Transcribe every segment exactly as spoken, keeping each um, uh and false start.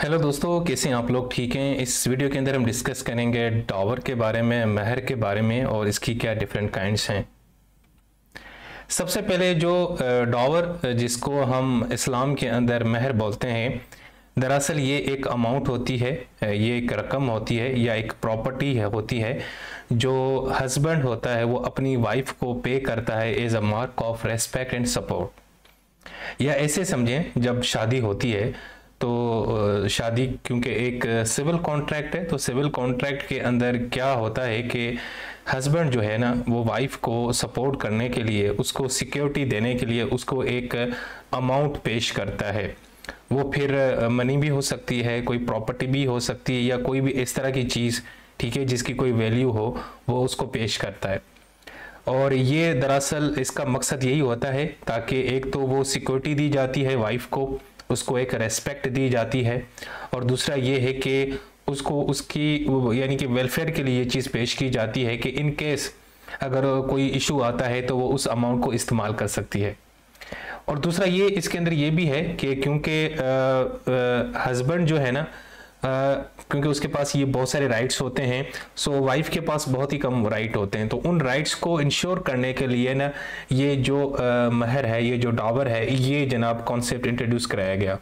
Hello दोस्तों, कैसे हैं आप लोग? ठीक हैं। इस वीडियो के अंदर हम डिस्कस करेंगे डावर के बारे में, महर के बारे में और इसकी क्या डिफरेंट काइंड्स हैं। सबसे पहले जो डावर, जिसको हम इस्लाम के अंदर महर बोलते हैं, दरअसल ये एक अमाउंट होती है, ये एक रकम होती है या एक प्रॉपर्टी है होती है जो हस्बैंड होता है वो अपनी वाइफ को पे करता है as a mark of respect and support. या ऐसे समझें, जब शादी होती है तो शादी क्योंकि एक सिविल कॉन्ट्रैक्ट है, तो सिविल कॉन्ट्रैक्ट के अंदर क्या होता है कि हस्बैंड जो है ना वो वाइफ को सपोर्ट करने के लिए, उसको सिक्योरिटी देने के लिए उसको एक अमाउंट पेश करता है। वो फिर मनी भी हो सकती है, कोई प्रॉपर्टी भी हो सकती है या कोई भी इस तरह की चीज़, ठीक है, जिसकी कोई वैल्यू हो वो उसको पेश करता है। और ये दरअसल इसका मकसद यही होता है ताकि एक तो वो सिक्योरिटी दी जाती है वाइफ को, उसको एक रेस्पेक्ट दी जाती है, और दूसरा ये है कि उसको उसकी यानी कि वेलफेयर के लिए ये चीज़ पेश की जाती है कि इन केस अगर कोई इशू आता है तो वो उस अमाउंट को इस्तेमाल कर सकती है। और दूसरा ये इसके अंदर ये भी है कि क्योंकि हस्बैंड जो है ना क्योंकि उसके पास ये बहुत सारे राइट्स होते हैं, सो वाइफ के पास बहुत ही कम राइट होते हैं, तो उन राइट्स को इंश्योर करने के लिए ना ये जो आ, महर है, ये जो डावर है, ये जनाब कॉन्सेप्ट इंट्रोड्यूस कराया गया।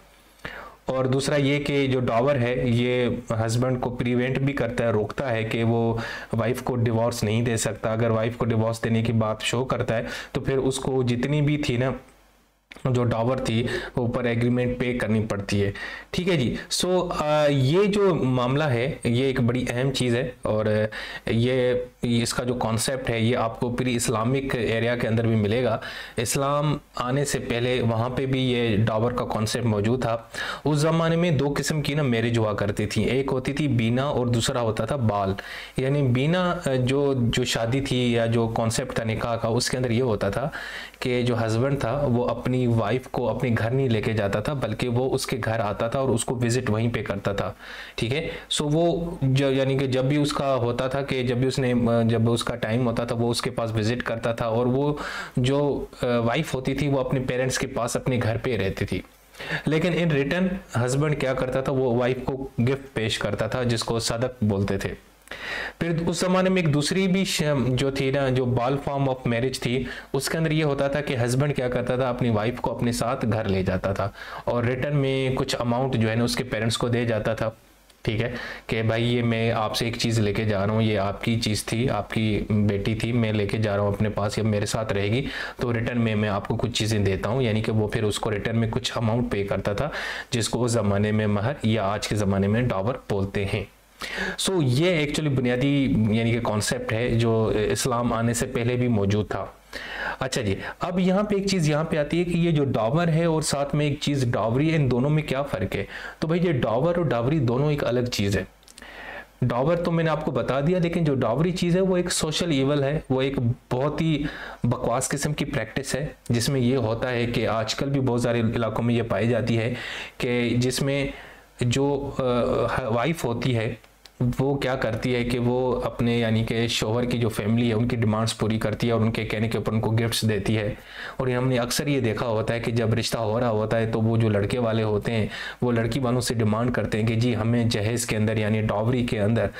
और दूसरा ये कि जो डावर है ये हस्बैंड को प्रिवेंट भी करता है, रोकता है कि वो वाइफ को डिवोर्स नहीं दे सकता। अगर वाइफ को डिवोर्स देने की बात शो करता है तो फिर उसको जितनी भी थी ना जो डावर थी वो पर एग्रीमेंट पे करनी पड़ती है। ठीक है जी। सो आ, ये जो मामला है ये एक बड़ी अहम चीज़ है, और ये इसका जो कॉन्सेप्ट है ये आपको पूरी इस्लामिक एरिया के अंदर भी मिलेगा। इस्लाम आने से पहले वहाँ पे भी ये डावर का कॉन्सेप्ट मौजूद था। उस ज़माने में दो किस्म की ना मैरिज हुआ करती थी, एक होती थी बीना और दूसरा होता था बाल। यानी बीना जो जो शादी थी या जो कॉन्सेप्ट था निकाह का, उसके अंदर ये होता था कि जो हस्बैंड था वो अपनी वाइफ को अपने घर नहीं लेके जाता था, बल्कि वो उसके घर आता था और उसको विजिट वहीं पे करता था। ठीक है। सो वो यानी कि जब भी उसका होता था कि जब भी उसने जब उसका टाइम होता था वो उसके पास विजिट करता था, और वो जो वाइफ होती थी वो अपने पेरेंट्स के पास अपने घर पे रहती थी। लेकिन इन रिटर्न हस्बैंड क्या करता था, वो वाइफ को गिफ्ट पेश करता था जिसको सदक बोलते थे। फिर उस जमाने में एक दूसरी भी जो थी ना जो बाल फॉर्म ऑफ मैरिज थी, उसके अंदर ये होता था कि हस्बैंड क्या करता था, अपनी वाइफ को अपने साथ घर ले जाता था और रिटर्न में कुछ अमाउंट जो है ना उसके पेरेंट्स को दे जाता था। ठीक है कि भाई ये मैं आपसे एक चीज़ लेके जा रहा हूँ, ये आपकी चीज़ थी, आपकी बेटी थी, मैं लेके जा रहा हूँ अपने पास, ये मेरे साथ रहेगी, तो रिटर्न में मैं आपको कुछ चीज़ें देता हूँ। यानी कि वो फिर उसको रिटर्न में कुछ अमाउंट पे करता था जिसको उस ज़माने में महर या आज के ज़माने में डावर बोलते हैं। सो so, ये एक्चुअली बुनियादी यानी कि कॉन्सेप्ट है जो इस्लाम आने से पहले भी मौजूद था। अच्छा जी, अब यहाँ पे एक चीज़ यहाँ पे आती है कि ये जो डावर है और साथ में एक चीज़ डावरी है, इन दोनों में क्या फ़र्क है? तो भाई ये डावर और डावरी दोनों एक अलग चीज़ है। डावर तो मैंने आपको बता दिया, लेकिन जो डावरी चीज़ है वो एक सोशल ईवल है, वो एक बहुत ही बकवास किस्म की प्रैक्टिस है, जिसमें ये होता है कि आजकल भी बहुत सारे इलाकों में ये पाई जाती है कि जिसमें जो वाइफ होती है वो क्या करती है कि वो अपने यानी कि शोहर की जो फैमिली है उनकी डिमांड्स पूरी करती है और उनके कहने के ऊपर उनको गिफ्ट्स देती है। और ये हमने अक्सर ये देखा होता है कि जब रिश्ता हो रहा होता है तो वो जो लड़के वाले होते हैं वो लड़की वालों से डिमांड करते हैं कि जी हमें जहेज़ के अंदर यानी डावरी के अंदर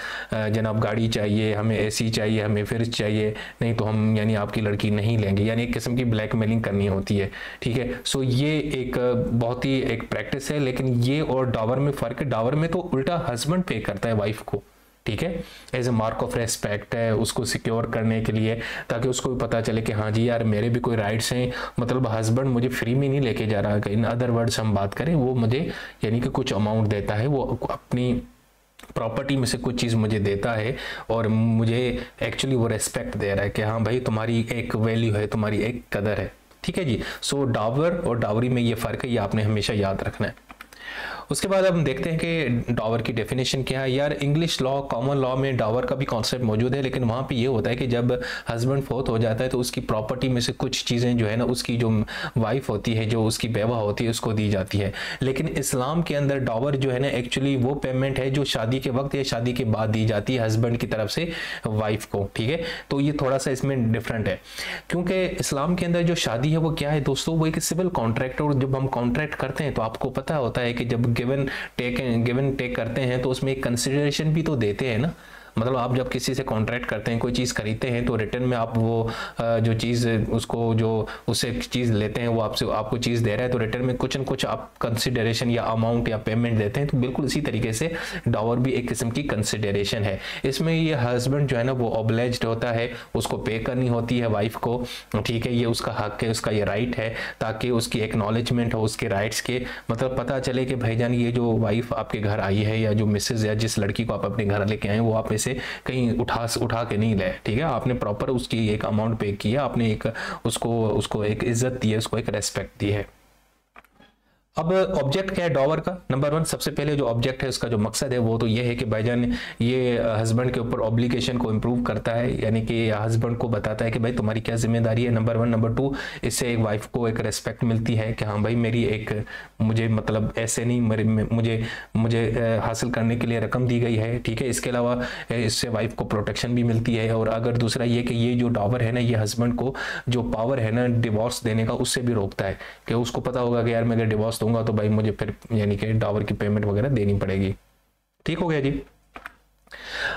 जनाब गाड़ी चाहिए, हमें ए सी चाहिए, हमें फ्रिज चाहिए, नहीं तो हम यानी आपकी लड़की नहीं लेंगे। यानी एक किस्म की ब्लैक मेलिंग करनी होती है। ठीक है। सो ये एक बहुत ही एक प्रैक्टिस है, लेकिन ये और डावर में फ़र्क है। डावर में तो उल्टा हस्बैंड पे करता है वाइफ को। ठीक है, as a mark of respect है, उसको सिक्योर करने के लिए, ताकि उसको भी पता चले कि हाँ जी यार मेरे भी कोई राइट्स हैं, मतलब हस्बैंड मुझे फ्री में नहीं लेके जा रहा। इन अदर वर्ड्स हम बात करें, वो मुझे यानी कि कुछ अमाउंट देता है, वो अपनी प्रॉपर्टी में से कुछ चीज़ मुझे देता है और मुझे एक्चुअली वो रेस्पेक्ट दे रहा है कि हाँ भाई तुम्हारी एक वैल्यू है, तुम्हारी एक कदर है। ठीक है जी। सो डावर और डावरी में ये फ़र्क है, ये आपने हमेशा याद रखना है। उसके बाद हम देखते हैं कि डावर की डेफिनेशन क्या है। यार इंग्लिश लॉ, कॉमन लॉ में डावर का भी कॉन्सेप्ट मौजूद है, लेकिन वहाँ पे ये होता है कि जब हस्बैंड फोत हो जाता है तो उसकी प्रॉपर्टी में से कुछ चीज़ें जो है ना उसकी जो वाइफ होती है, जो उसकी बेवा होती है, उसको दी जाती है। लेकिन इस्लाम के अंदर डावर जो है ना एक्चुअली वो पेमेंट है जो शादी के वक्त या शादी के बाद दी जाती है हस्बैंड की तरफ से वाइफ को। ठीक है। तो ये थोड़ा सा इसमें डिफरेंट है, क्योंकि इस्लाम के अंदर जो शादी है वो क्या है दोस्तों, वो एक सिविल कॉन्ट्रैक्ट है। और जब हम कॉन्ट्रैक्ट करते हैं तो आपको पता होता है कि जब गिवन टेक गिवन टेक करते हैं तो उसमें एक कंसिडरेशन भी तो देते हैं ना। मतलब आप जब किसी से कॉन्ट्रैक्ट करते हैं, कोई चीज़ खरीदते हैं, तो रिटर्न में आप वो जो चीज़ उसको जो उससे चीज़ लेते हैं वो आपसे आपको चीज़ दे रहा है, तो रिटर्न में कुछ न कुछ आप कंसिडरेशन या अमाउंट या पेमेंट देते हैं। तो बिल्कुल इसी तरीके से डावर भी एक किस्म की कंसिडरेशन है। इसमें ये हस्बैंड जो है ना वो ऑब्लेज्ड होता है, उसको पे करनी होती है वाइफ को, ठीक है, ये उसका हक है, उसका ये राइट है, ताकि उसकी एक्नॉलेजमेंट हो उसके राइट्स के। मतलब पता चले कि भाईजान ये जो वाइफ आपके घर आई है या जो मिसेज या जिस लड़की को आप अपने घर लेके आए वो आप से कहीं उठा उठा के नहीं ले, ठीक है, आपने प्रॉपर उसकी एक अमाउंट पे किया, आपने एक उसको उसको एक इज्जत दी है, उसको एक रेस्पेक्ट दी है। अब ऑब्जेक्ट क्या है डॉवर का? नंबर वन, सबसे पहले जो ऑब्जेक्ट है उसका जो मकसद है वो तो ये है कि भाईजान ये हस्बैंड के ऊपर ऑब्लिगेशन को इम्प्रूव करता है, यानी कि हस्बैंड को बताता है कि भाई तुम्हारी क्या जिम्मेदारी है, नंबर वन। नंबर टू, इससे एक वाइफ को एक रेस्पेक्ट मिलती है कि हाँ भाई मेरी एक मुझे मतलब ऐसे नहीं मेरे मुझे मुझे हासिल करने के लिए रकम दी गई है, ठीक है। इसके अलावा इससे वाइफ को प्रोटेक्शन भी मिलती है। और अगर दूसरा ये कि ये जो डॉवर है ना ये हस्बैंड को जो पावर है ना डिवोर्स देने का उससे भी रोकता है, कि उसको पता होगा कि यार मैं अगर डिवोर्स दूंगा तो भाई मुझे फिर यानी कि डावर की पेमेंट वगैरह देनी पड़ेगी। ठीक हो गया जी।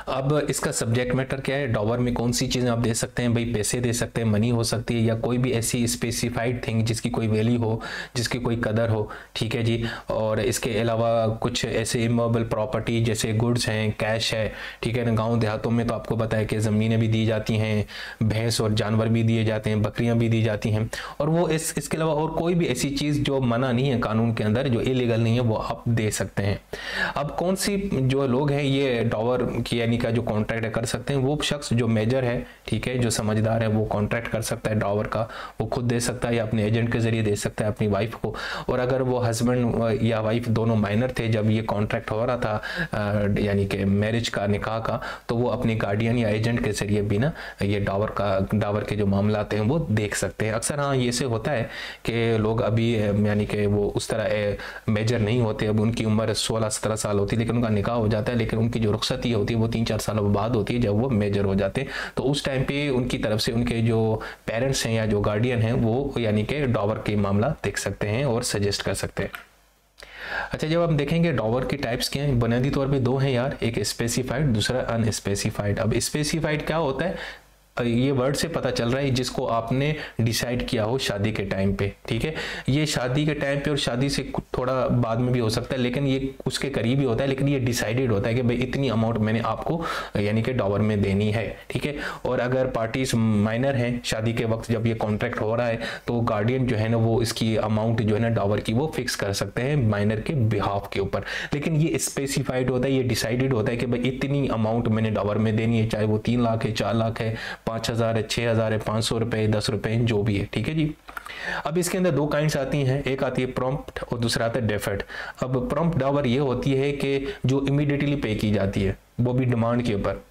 अब इसका सब्जेक्ट मैटर क्या है, डॉवर में कौन सी चीज़ें आप दे सकते हैं? भाई पैसे दे सकते हैं, मनी हो सकती है, या कोई भी ऐसी स्पेसिफाइड थिंग जिसकी कोई वैल्यू हो, जिसकी कोई कदर हो, ठीक है जी। और इसके अलावा कुछ ऐसे इमोबल प्रॉपर्टी जैसे गुड्स हैं, कैश है, ठीक है ना। गाँव देहातों में तो आपको पता है कि ज़मीनें भी दी जाती हैं, भैंस और जानवर भी दिए जाते हैं, बकरियाँ भी दी जाती हैं। और वो इस इसके अलावा और कोई भी ऐसी चीज़ जो मना नहीं है कानून के अंदर, जो इलीगल नहीं है, वो आप दे सकते हैं। अब कौन सी जो लोग हैं ये डॉवर की यानी का जो कॉन्ट्रैक्ट कर सकते हैं, वो शख्स जो मेजर है, ठीक है, जो समझदार है, वो कॉन्ट्रैक्ट कर सकता है डॉवर का। वो खुद दे सकता है या अपने एजेंट के जरिए दे सकता है अपनी वाइफ को। और अगर वो हस्बैंड या वाइफ दोनों माइनर थे जब ये कॉन्ट्रैक्ट हो रहा था यानी कि मैरिज का, निकाह का, तो वो अपने गार्डियन या एजेंट के जरिए भी ना ये डॉवर का डॉवर के जो मामला हैं वो देख सकते हैं। अक्सर हाँ ये से होता है कि लोग अभी यानी कि वो उस तरह मेजर नहीं होते, अब उनकी उम्र सोलह सत्रह साल होती है लेकिन उनका निकाह हो जाता है, लेकिन उनकी जो रुख्सती होती है वो तीन चार सालों बाद होती है जब वो मेजर हो जाते हैं। तो उस टाइम पे उनकी तरफ से उनके जो पेरेंट्स हैं या जो गार्डियन हैं वो यानी कि डॉवर के मामला देख सकते हैं और सजेस्ट कर सकते हैं। अच्छा, जब हम देखेंगे डॉवर के टाइप्स क्या हैं, बुनियादी तौर पे दो हैं यार, एक स्पेसिफाइड दूसरा अनस्पेसिफाइड। अब स्पेसिफाइड क्या होता है ये वर्ड से पता चल रहा है, जिसको आपने डिसाइड किया हो शादी के टाइम पे, ठीक है। ये शादी के टाइम पे और शादी से थोड़ा बाद में भी हो सकता है, लेकिन ये उसके करीब ही होता है, लेकिन ये डिसाइडेड होता है कि भाई इतनी अमाउंट मैंने आपको यानी कि डॉवर में देनी है, ठीक है। और अगर पार्टीज माइनर हैं शादी के वक्त जब ये कॉन्ट्रैक्ट हो रहा है, तो गार्डियन जो है ना वो इसकी अमाउंट जो है ना डॉवर की वो फिक्स कर सकते हैं माइनर के बिहाफ के ऊपर। लेकिन ये स्पेसिफाइड होता है, ये डिसाइडेड होता है कि भाई इतनी अमाउंट मैंने डॉवर में देनी है, चाहे वो तीन लाख है, चार लाख है, पाँच हज़ार है, छः हज़ार है, पाँच सौ रुपये, दस रुपये, जो भी है, ठीक है जी। अब इसके अंदर दो काइंड्स आती हैं, एक आती है प्रॉम्प्ट और दूसरा आता है डेफर्ड। अब प्रॉम्प्ट डावर ये होती है कि जो इमीडिएटली पे की जाती है, वो भी डिमांड के ऊपर।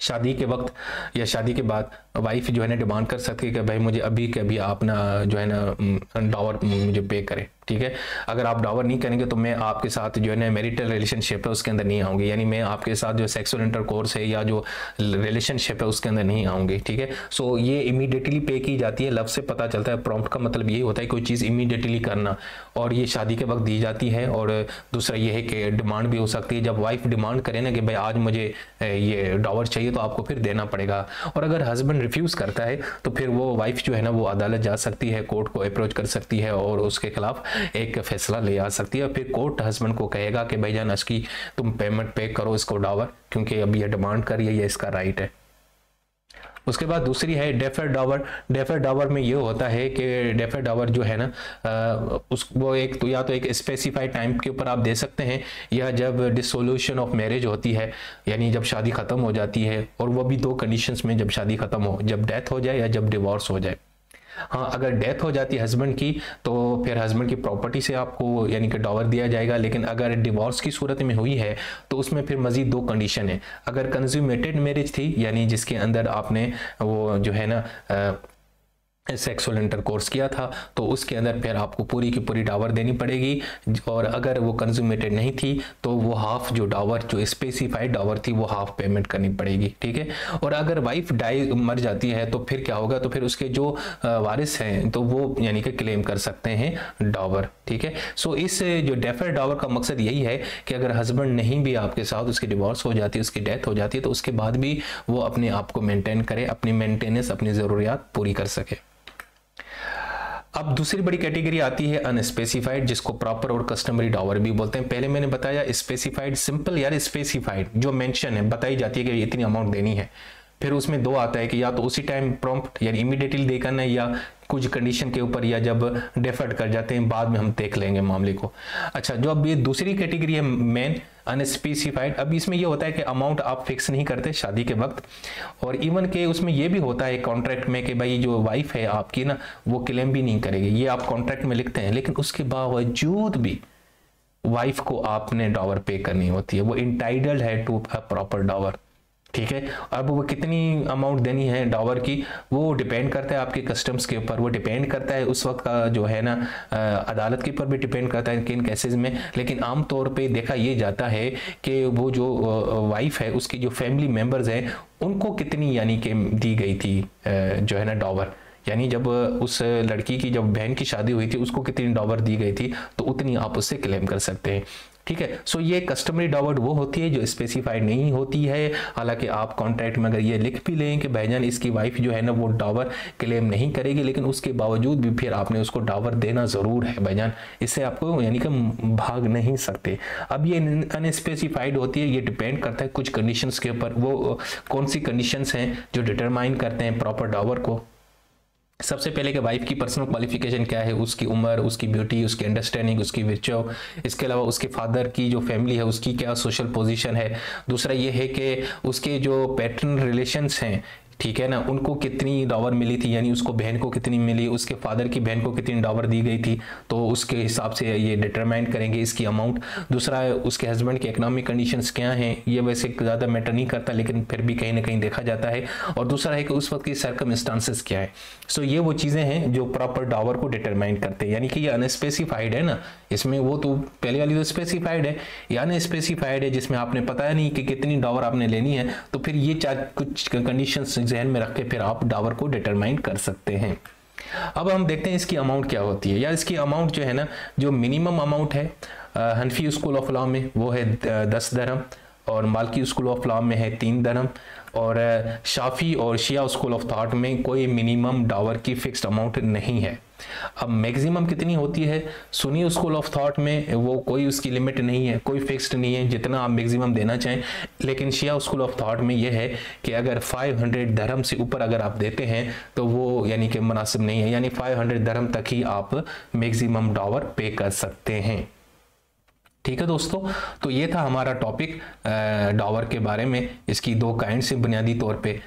शादी के वक्त या शादी के बाद वाइफ जो है ना डिमांड कर सकती है कि भाई मुझे अभी के अभी आप ना जो है ना डॉवर मुझे पे करें, ठीक है। अगर आप डॉवर नहीं करेंगे तो मैं आपके साथ जो है ना मैरिटल रिलेशनशिप है उसके अंदर नहीं आऊँगी, यानी मैं आपके साथ जो सेक्सुअल इंटरकोर्स है या जो रिलेशनशिप है उसके अंदर नहीं आऊँगी, ठीक है। सो ये इमीडिएटली पे की जाती है, लफ्ज़ से पता चलता है, प्रॉम्प्ट का मतलब यही होता है कोई चीज़ इमीडिएटली करना, और ये शादी के वक्त दी जाती है। और दूसरा ये है कि डिमांड भी हो सकती है, जब वाइफ डिमांड करे ना कि भाई आज मुझे ये डॉवर चाहिए तो आपको फिर देना पड़ेगा। और अगर हस्बैंड रिफ्यूज़ करता है तो फिर वो वाइफ जो है ना वो अदालत जा सकती है, कोर्ट को अप्रोच कर सकती है और उसके खिलाफ एक फैसला ले आ सकती है। फिर कोर्ट हस्बैंड को कहेगा कि भाईजान इसकी तुम पेमेंट पे करो इसको डावर, क्योंकि अब ये डिमांड कर रही है, ये इसका राइट है। उसके बाद दूसरी है डेफर डावर। डेफर डावर में ये होता है कि डेफर डावर जो है ना उस वो एक तो या तो एक स्पेसिफाइड टाइम के ऊपर आप दे सकते हैं, या जब डिसोल्यूशन ऑफ मैरिज होती है, यानी जब शादी ख़त्म हो जाती है, और वो भी दो कंडीशंस में, जब शादी ख़त्म हो, जब डेथ हो जाए या जब डिवोर्स हो जाए। हाँ, अगर डेथ हो जाती है हस्बैंड की तो फिर हस्बैंड की प्रॉपर्टी से आपको यानी कि डॉवर दिया जाएगा। लेकिन अगर डिवोर्स की सूरत में हुई है तो उसमें फिर मज़ीद दो कंडीशन है। अगर कंज्यूमेटेड मैरिज थी, यानी जिसके अंदर आपने वो जो है ना सेक्सुअल इंटरकोर्स किया था, तो उसके अंदर फिर आपको पूरी की पूरी डावर देनी पड़ेगी। और अगर वो कंज्यूमेटेड नहीं थी तो वो हाफ जो डावर, जो स्पेसिफाइड डावर थी, वो हाफ पेमेंट करनी पड़ेगी, ठीक है। और अगर वाइफ डाई मर जाती है तो फिर क्या होगा, तो फिर उसके जो वारिस हैं तो वो यानी कि क्लेम कर सकते हैं डावर, ठीक है। सो इस जो डेफर्ड डावर का मकसद यही है कि अगर हस्बैंड नहीं भी आपके साथ, उसकी डिवोर्स हो जाती है, उसकी डेथ हो जाती है, तो उसके बाद भी वो अपने आप को मेंटेन करे, अपनी मेंटेनेंस, अपनी ज़रूरियात पूरी कर सके। अब दूसरी बड़ी कैटेगरी आती है अनस्पेसिफाइड, जिसको प्रॉपर और कस्टमरी डावर भी बोलते हैं। पहले मैंने बताया स्पेसिफाइड, सिंपल यार स्पेसिफाइड जो मेंशन है, बताई जाती है कि इतनी अमाउंट देनी है। फिर उसमें दो आता है कि या तो उसी टाइम प्रॉम्प्ट यानी इमीडिएटली दे करना है, या कुछ कंडीशन के ऊपर, या जब डेफर्ड कर जाते हैं बाद में हम देख लेंगे मामले को। अच्छा, जो अब ये दूसरी कैटेगरी है मेन अनस्पेसिफाइड, अब इसमें ये होता है कि अमाउंट आप फिक्स नहीं करते शादी के वक्त, और इवन के उसमें ये भी होता है कॉन्ट्रैक्ट में कि भाई जो वाइफ है आपकी ना, वो क्लेम भी नहीं करेगी, ये आप कॉन्ट्रैक्ट में लिखते हैं, लेकिन उसके बावजूद भी वाइफ को आपने डावर पे करनी होती है। वो इंटाइटल्ड है टू अ प्रॉपर डावर, ठीक है। अब वो कितनी अमाउंट देनी है डावर की, वो डिपेंड करता है आपके कस्टम्स के ऊपर, वो डिपेंड करता है उस वक्त का जो है ना अदालत के ऊपर भी डिपेंड करता है किन केसेस में। लेकिन आमतौर पे देखा ये जाता है कि वो जो वाइफ है, उसकी जो फैमिली मेम्बर्स हैं, उनको कितनी यानी कि दी गई थी जो है ना डावर, यानी जब उस लड़की की, जब बहन की शादी हुई थी, उसको कितनी डावर दी गई थी, तो उतनी आप उससे क्लेम कर सकते हैं, ठीक है। सो ये कस्टमरी डावर वो होती है जो स्पेसिफाइड नहीं होती है। हालांकि आप कॉन्ट्रैक्ट में अगर ये लिख भी लें कि भाईजान इसकी वाइफ जो है ना वो डावर क्लेम नहीं करेगी, लेकिन उसके बावजूद भी फिर आपने उसको डावर देना ज़रूर है भाईजान, इससे आपको यानी कि भाग नहीं सकते। अब ये अनस्पेसिफाइड होती है, ये डिपेंड करता है कुछ कंडीशंस के ऊपर। वो कौन सी कंडीशंस हैं जो डिटरमाइन करते हैं प्रॉपर डावर को? सबसे पहले कि वाइफ की पर्सनल क्वालिफिकेशन क्या है, उसकी उम्र, उसकी ब्यूटी, उसकी अंडरस्टैंडिंग, उसकी विर्चू, इसके अलावा उसके फादर की जो फैमिली है उसकी क्या सोशल पोजीशन है। दूसरा ये है कि उसके जो पैटर्नल रिलेशंस हैं, ठीक है ना, उनको कितनी डावर मिली थी, यानी उसको बहन को कितनी मिली, उसके फादर की बहन को कितनी डावर दी गई थी, तो उसके हिसाब से ये डिटरमाइन करेंगे इसकी अमाउंट। दूसरा, उसके हस्बैंड की इकोनॉमिक कंडीशंस क्या हैं, ये वैसे ज़्यादा मैटर नहीं करता, लेकिन फिर भी कहीं ना कहीं देखा जाता है। और दूसरा है कि उस वक्त की सर्कमस्टांसेस क्या है। सो ये वो चीज़ें हैं जो प्रॉपर डावर को डिटरमाइन करते हैं, यानी कि ये अनस्पेसिफाइड है ना, इसमें वो तो पहले वाली तो स्पेसिफाइड है, या अनस्पेसिफाइड है जिसमें आपने पता ही नहीं कि कितनी डावर आपने लेनी है, तो फिर ये चार कुछ कंडीशंस जहन में रख के फिर आप डावर को डिटरमाइन कर सकते हैं। अब हम देखते हैं इसकी अमाउंट क्या होती है, या इसकी अमाउंट जो है ना, जो मिनिमम अमाउंट है हनफी स्कूल ऑफ लॉ में वो है दस दरहम, और मालकी स्कूल ऑफ लॉ में है तीन दरहम, और शाफी और शिया स्कूल ऑफ थॉट में कोई मिनिमम डावर की फिक्स्ड अमाउंट नहीं है। अब मैक्सिमम कितनी होती है? सुन्नी स्कूल ऑफ थॉट में वो कोई उसकी लिमिट नहीं है, कोई फिक्स्ड नहीं है, जितना आप मैक्सिमम देना चाहें। लेकिन शिया स्कूल ऑफ थॉट में ये है कि अगर पाँच सौ दरहम से ऊपर अगर आप देते हैं तो वो यानी कि मुनासिब नहीं है, यानी पाँच सौ दरहम तक ही आप मैक्सिमम डावर पे कर सकते हैं, ठीक है दोस्तों। तो ये था हमारा टॉपिक डावर के बारे में, इसकी दो काइंड से बुनियादी तौर पे,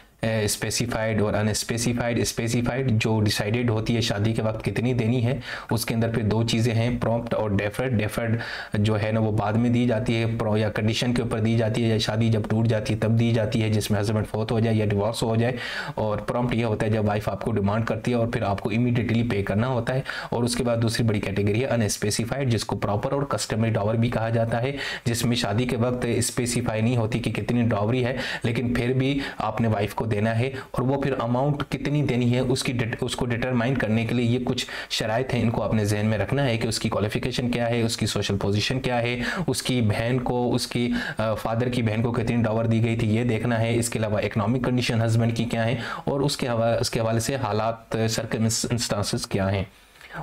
स्पेसिफाइड और अनस्पेसिफाइड। स्पेसिफाइड जो डिसाइडेड होती है शादी के वक्त कितनी देनी है, उसके अंदर फिर दो चीज़ें हैं, प्रॉम्प्ट और डेफर्ड। डेफर्ड जो है ना वो बाद में दी जाती है, प्रो या कंडीशन के ऊपर दी जाती है, या शादी जब टूट जाती है तब दी जाती है, जिसमें हस्बैंड फोत हो जाए या डिवोर्स हो जाए। और प्रॉम्प्ट यह होता है जब वाइफ आपको डिमांड करती है और फिर आपको इमीडिएटली पे करना होता है। और उसके बाद दूसरी बड़ी कैटेगरी है अनस्पेसिफाइड, जिसको प्रॉपर और कस्टमरी डावर भी कहा जाता है, जिसमें शादी के वक्त स्पेसिफाई नहीं होती कि कितनी डावरी है, लेकिन फिर भी आपने वाइफ को देना है, और वो फिर अमाउंट कितनी देनी है उसकी उसको डिटरमाइन करने के लिए ये कुछ शराइत हैं, इनको आपने जहन में रखना है कि उसकी क्वालिफिकेशन क्या है, उसकी सोशल पोजीशन क्या है, उसकी बहन को, उसकी फादर की बहन को कितनी डावर दी गई थी ये देखना है। इसके अलावा इकोनॉमिक कंडीशन हस्बैंड की क्या है, और उसके हवा उसके हवाले से हालात, सर्कमस्टांसेस क्या हैं।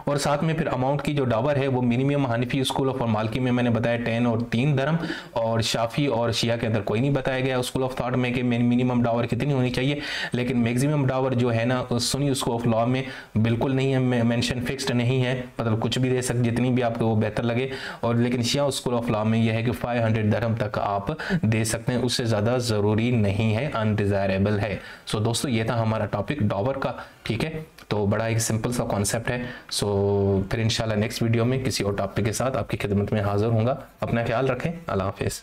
और साथ में फिर अमाउंट की जो डावर है वो मिनिमम हनफी स्कूल ऑफ और मालकी में मैंने बताया टेन और तीन दरम, और शाफी और शिया के अंदर कोई नहीं बताया गया स्कूल ऑफ थॉट में कि मिनिमम डावर कितनी होनी चाहिए, लेकिन मैक्सिमम डावर जो है ना सुन्नी स्कूल ऑफ लॉ में बिल्कुल नहीं है मेंशन, फिक्स्ड नहीं है, मतलब कुछ भी दे सकते, जितनी भी आपको वो बेहतर लगे। और लेकिन शिया स्कूल ऑफ लॉ में यह है कि फाइव हंड्रेड दरम तक आप दे सकते हैं, उससे ज़्यादा ज़रूरी नहीं है, अनडिज़ायरेबल है। सो so, दोस्तों ये था हमारा टॉपिक डावर का, ठीक है। तो बड़ा एक सिंपल सा कॉन्सेप्ट है। सो so, फिर इंशाल्लाह नेक्स्ट वीडियो में किसी और टॉपिक के साथ आपकी खिदमत में हाज़िर होऊंगा। अपना ख्याल रखें, अल्लाह हाफ़िज़।